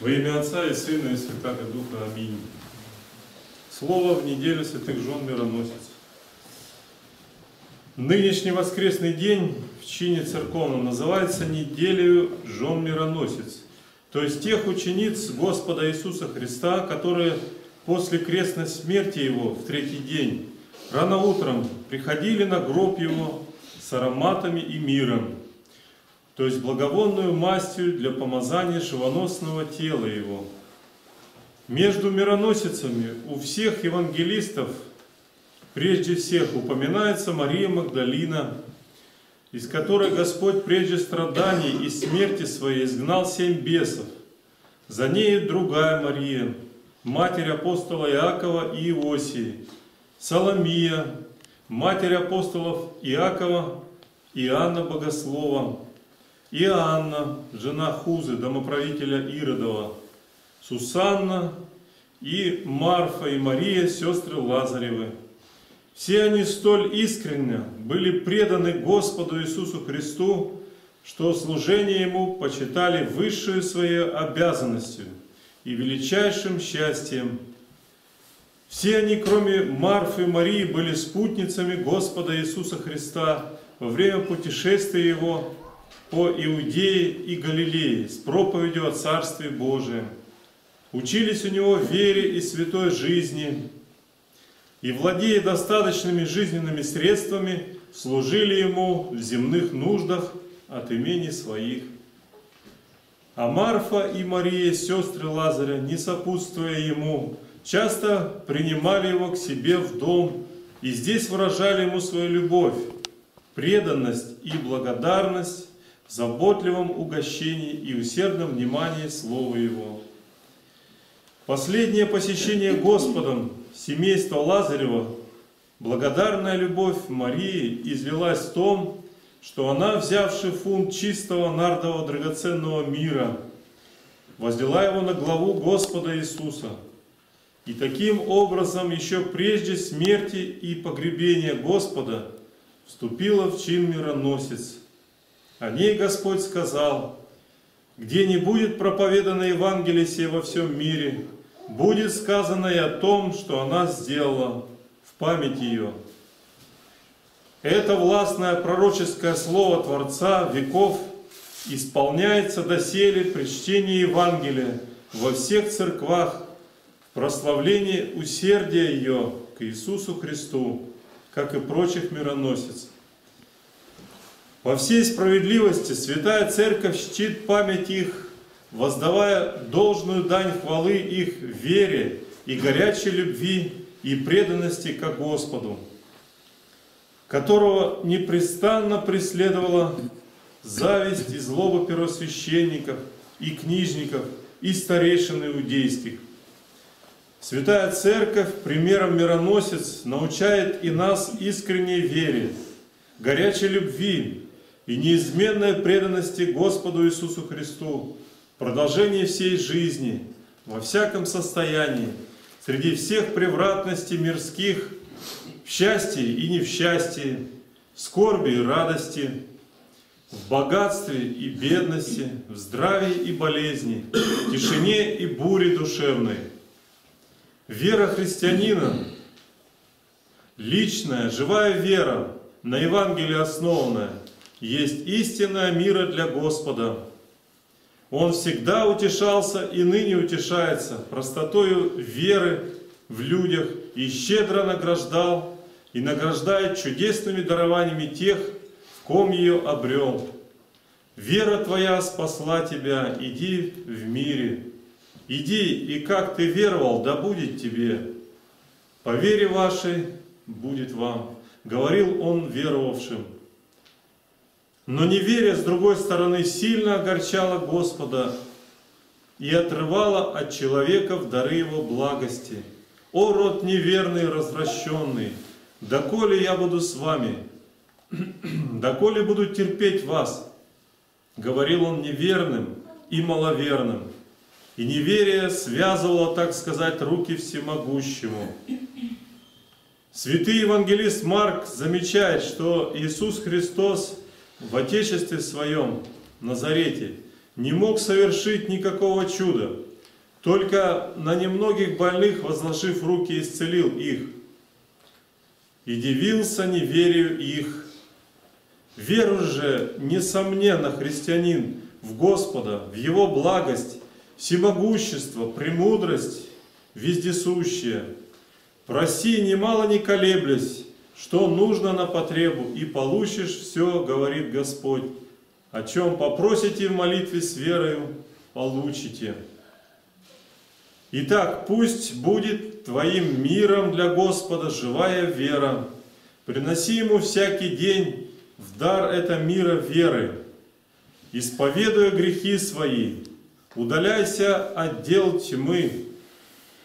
Во имя Отца и Сына и Святаго Духа. Аминь. Слово в неделю святых жен мироносец. Нынешний воскресный день в чине церковном называется неделею жен мироносец, то есть тех учениц Господа Иисуса Христа, которые после крестной смерти Его в третий день рано утром приходили на гроб Его с ароматами и миром, то есть благовонную мастью для помазания живоносного тела Его. Между мироносицами у всех евангелистов прежде всех упоминается Мария Магдалина, из которой Господь прежде страданий и смерти Своей изгнал 7 бесов. За нею другая Мария, матерь апостола Иакова и Иосии, Соломия, матерь апостолов Иакова, Иоанна Богослова, Иоанна, жена Хузы, домоправителя Иродова, Сусанна и Марфа и Мария, сестры Лазаревы. Все они столь искренне были преданы Господу Иисусу Христу, что служение Ему почитали высшую свою обязанностью и величайшим счастьем. Все они, кроме Марфы и Марии, были спутницами Господа Иисуса Христа во время путешествия Его по Иудее и Галилее с проповедью о Царстве Божием. Учились у Него вере и святой жизни, и, владея достаточными жизненными средствами, служили Ему в земных нуждах от имений своих. А Марфа и Мария, сестры Лазаря, не сопутствуя Ему, часто принимали Его к себе в дом и здесь выражали Ему свою любовь, преданность и благодарность в заботливом угощении и усердном внимании Слову Его. Последнее посещение Господом семейства Лазарева, благодарная любовь Марии излилась в том, что она, взявши фунт чистого нардового драгоценного мира, возлила его на главу Господа Иисуса. И таким образом еще прежде смерти и погребения Господа вступила в чин мироносец. О ней Господь сказал: «Где не будет проповедано Евангелие сие во всем мире, будет сказано и о том, что она сделала в память ее». Это властное пророческое слово Творца веков исполняется доселе при чтении Евангелия во всех церквах, в прославлении усердия ее к Иисусу Христу, как и прочих мироносец. Во всей справедливости Святая Церковь чтит память их, воздавая должную дань хвалы их вере и горячей любви и преданности ко Господу, которого непрестанно преследовала зависть и злоба первосвященников и книжников и старейшин иудейских. Святая Церковь примером мироносец научает и нас искренней вере, горячей любви и неизменной преданности Господу Иисусу Христу, продолжение всей жизни, во всяком состоянии, среди всех превратностей мирских, в счастье и невсчастье, в скорби и радости, в богатстве и бедности, в здравии и болезни, в тишине и буре душевной. Вера христианина, личная, живая вера, на Евангелии основанная, есть истинная мира для Господа. Он всегда утешался и ныне утешается простотою веры в людях и щедро награждал и награждает чудесными дарованиями тех, в ком ее обрел. «Вера твоя спасла тебя, иди в мире. Иди, и как ты веровал, да будет тебе. По вере вашей будет вам», — говорил он веровавшим. Но неверие, с другой стороны, сильно огорчало Господа и отрывало от человеков дары Его благости. «О, род неверный и развращенный, доколе я буду с вами, доколе буду терпеть вас?» — говорил он неверным и маловерным. И неверие связывало, так сказать, руки всемогущему. Святый евангелист Марк замечает, что Иисус Христос в Отечестве Своем, Назарете, не мог совершить никакого чуда, только на немногих больных, возложив руки, исцелил их. И дивился неверию их. Веру же, несомненно, христианин в Господа, в Его благость, всемогущество, премудрость, вездесущее. Проси, немало не колеблясь, что нужно на потребу, и получишь все, говорит Господь. О чем попросите в молитве с верою, получите. Итак, пусть будет твоим миром для Господа живая вера. Приноси Ему всякий день в дар это мира веры. Исповедуя грехи свои, удаляйся от дел тьмы,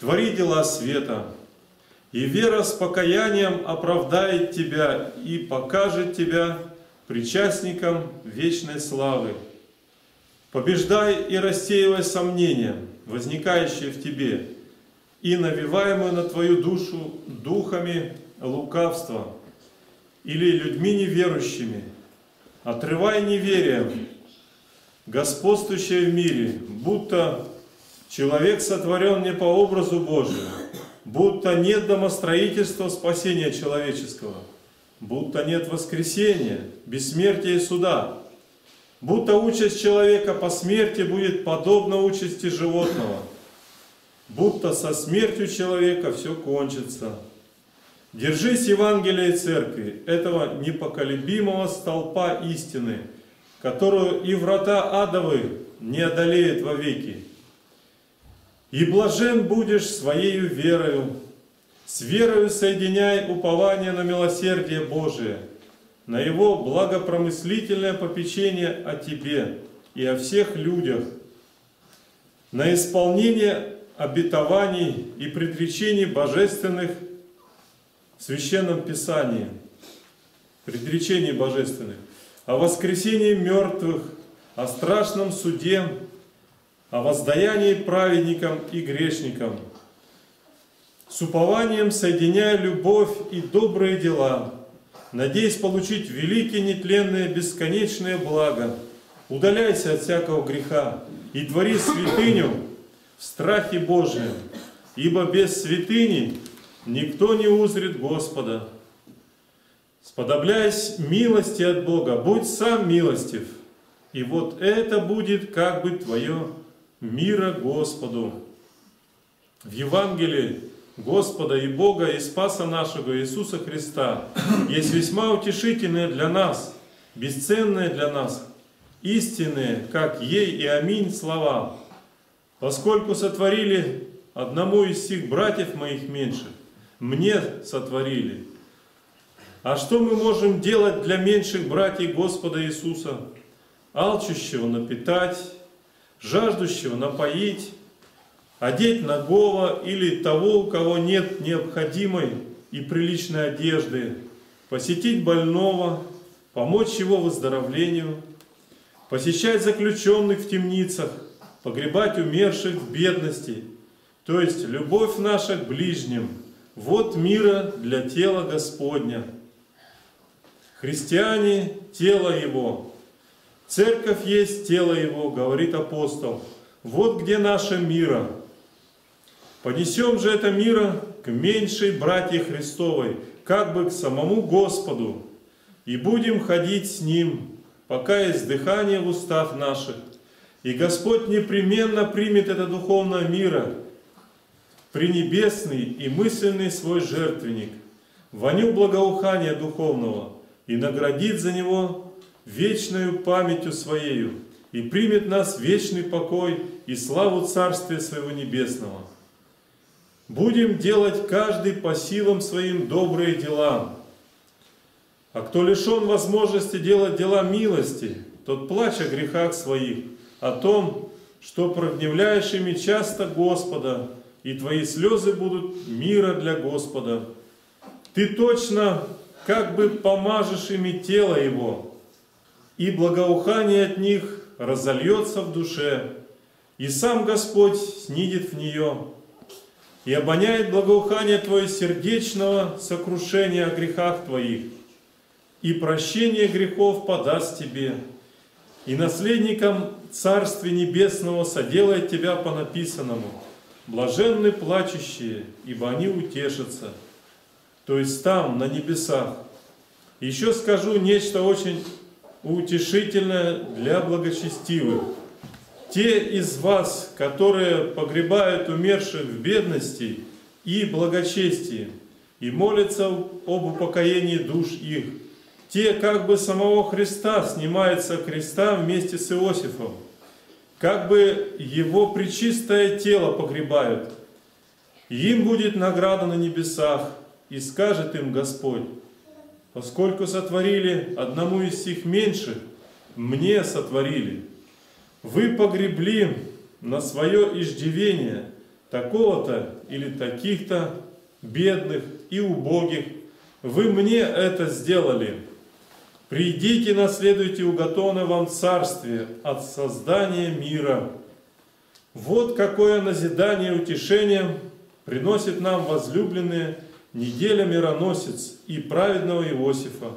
твори дела света. И вера с покаянием оправдает тебя и покажет тебя причастником вечной славы. Побеждай и рассеивай сомнения, возникающие в тебе, и навеваемые на твою душу духами лукавства или людьми неверующими. Отрывай неверие, господствующее в мире, будто человек сотворен не по образу Божию, будто нет домостроительства спасения человеческого, будто нет воскресения, бессмертия и суда, будто участь человека по смерти будет подобна участи животного, будто со смертью человека все кончится. Держись Евангелия и Церкви, этого непоколебимого столпа истины, которую и врата адовы не одолеют вовеки. И блажен будешь своею верою. С верою соединяй упование на милосердие Божие, на Его благопромыслительное попечение о тебе и о всех людях, на исполнение обетований и предречений божественных в Священном Писании, предречений божественных, о воскресении мертвых, о страшном суде, о воздаянии праведникам и грешникам. С упованием соединяя любовь и добрые дела, надеясь получить великие, нетленные, бесконечные блага, удаляйся от всякого греха и твори святыню в страхе Божьем, ибо без святыни никто не узрит Господа. Сподобляясь милости от Бога, будь сам милостив, и вот это будет как бы твое мира Господу. В Евангелии Господа и Бога и Спаса нашего Иисуса Христа есть весьма утешительные для нас, бесценные для нас, истинные, как ей и аминь слова. Поскольку сотворили одному из сих братьев моих меньших, мне сотворили. А что мы можем делать для меньших братьев Господа Иисуса? Алчущего напитать, жаждущего напоить, одеть нагого или того, у кого нет необходимой и приличной одежды, посетить больного, помочь его выздоровлению, посещать заключенных в темницах, погребать умерших в бедности, то есть любовь наша к ближним, вот мира для тела Господня. Христиане – тело Его, Церковь есть тело Его, говорит апостол, вот где наша мира. Понесем же это мира к меньшей братье Христовой, как бы к самому Господу, и будем ходить с Ним, пока есть дыхание в устах наших. И Господь непременно примет это духовное мира, пренебесный и мысленный свой жертвенник, воню благоухания духовного, и наградит за него вечную памятью Своею, и примет нас вечный покой и славу Царствия Своего Небесного. Будем делать каждый по силам своим добрые дела. А кто лишен возможности делать дела милости, тот плачь о грехах своих, о том, что прогневляешь ими часто Господа, и твои слезы будут мира для Господа. Ты точно как бы помажешь ими тело Его, и благоухание от них разольется в душе, и сам Господь снидет в нее, и обоняет благоухание твое сердечного сокрушения о грехах твоих, и прощение грехов подаст тебе, и наследником Царствия Небесного соделает тебя по написанному. Блаженны плачущие, ибо они утешатся». То есть там, на небесах. Еще скажу нечто очень утешительное для благочестивых. Те из вас, которые погребают умерших в бедности и благочестии, и молятся об упокоении душ их, те как бы самого Христа снимаются креста вместе с Иосифом, как бы его пречистое тело погребают. Им будет награда на небесах, и скажет им Господь: «Поскольку сотворили одному из сих меньших, мне сотворили. Вы погребли на свое иждивение такого-то или таких-то бедных и убогих. Вы мне это сделали. Придите, наследуйте уготованное вам царствие от создания мира». Вот какое назидание и утешение приносит нам, возлюбленные, неделя мироносец и праведного Иосифа.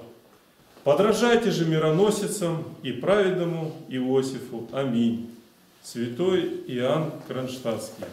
Подражайте же мироносицам и праведному Иосифу. Аминь. Святой Иоанн Кронштадтский.